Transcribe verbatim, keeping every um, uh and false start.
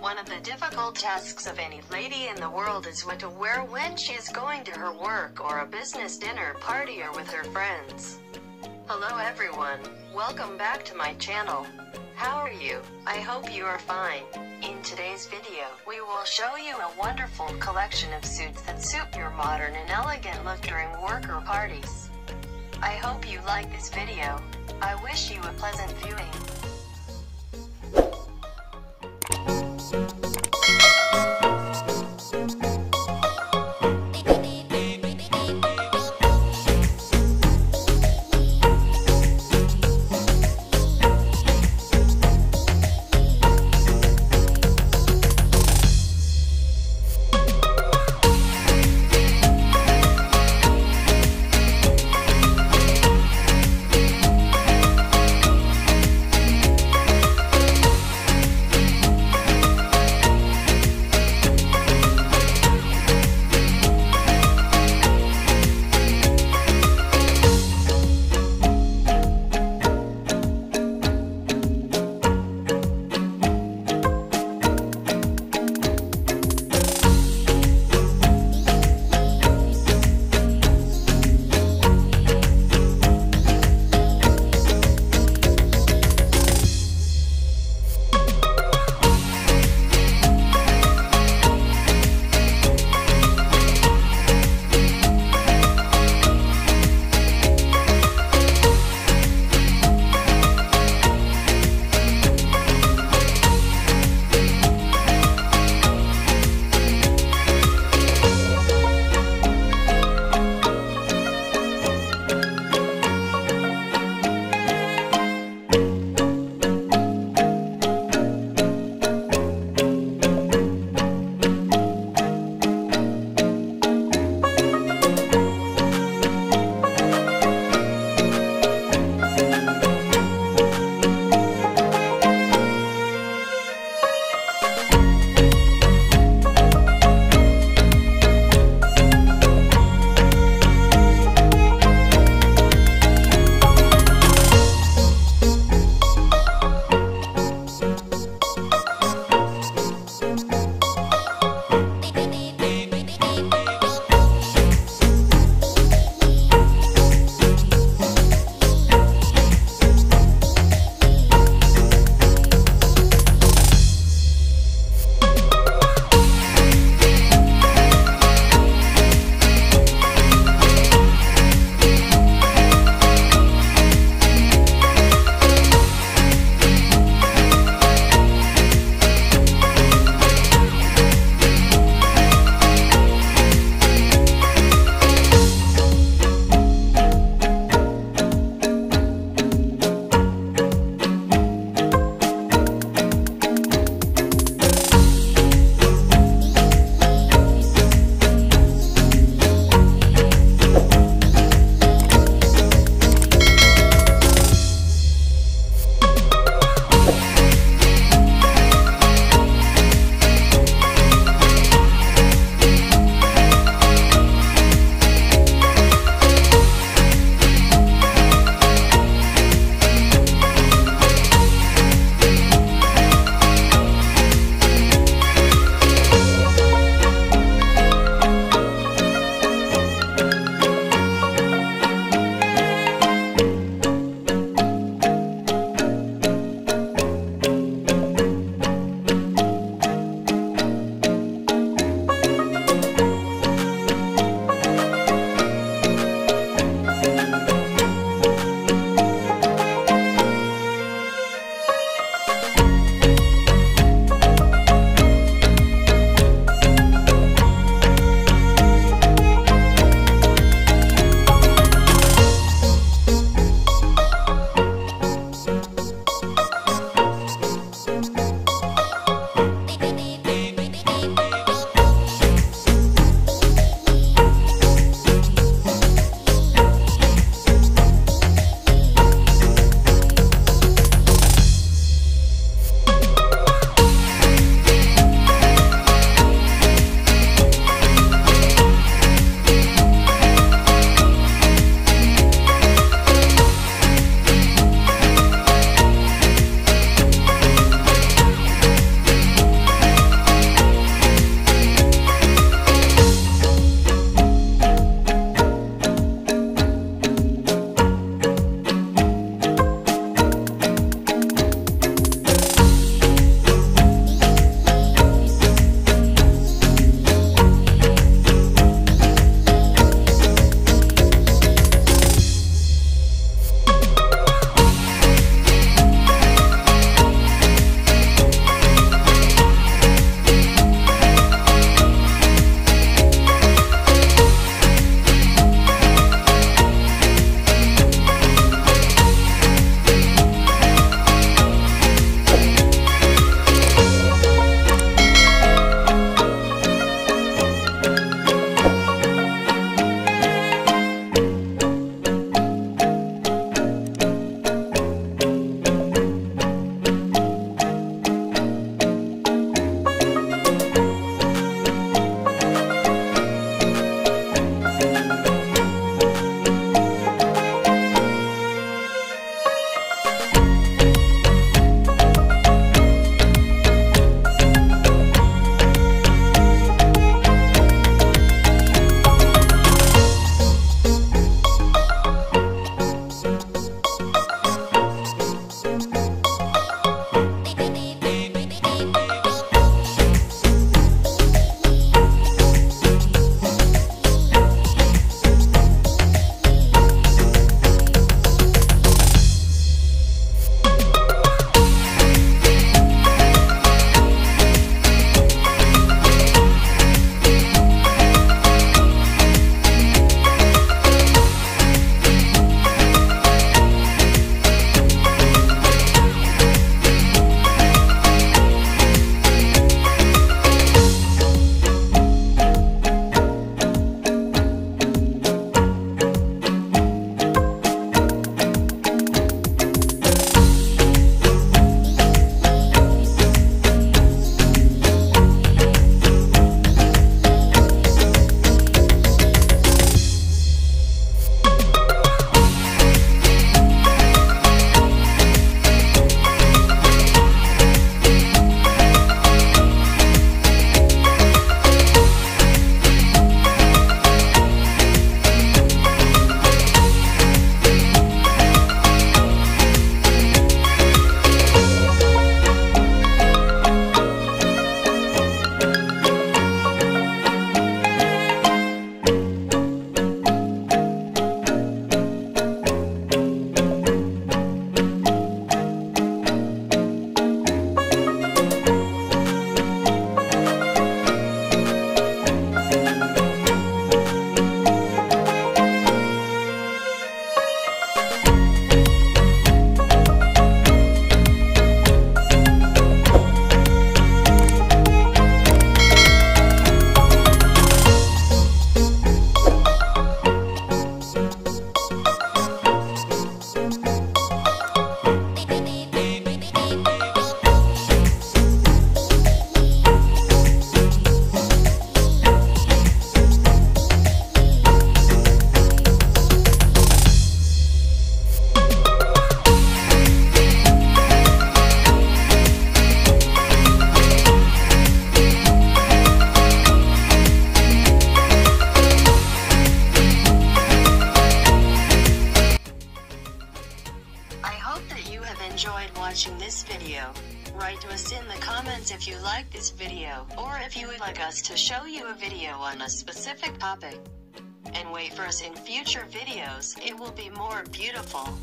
One of the difficult tasks of any lady in the world is what to wear when she is going to her work or a business dinner party or with her friends. Hello everyone, welcome back to my channel. How are you? I hope you are fine. In today's video, we will show you a wonderful collection of suits that suit your modern and elegant look during work or parties. I hope you like this video. I wish you a pleasant viewing. write to us in the comments if you like this video, or if you would like us to show you a video on a specific topic. And wait for us in future videos, it will be more beautiful.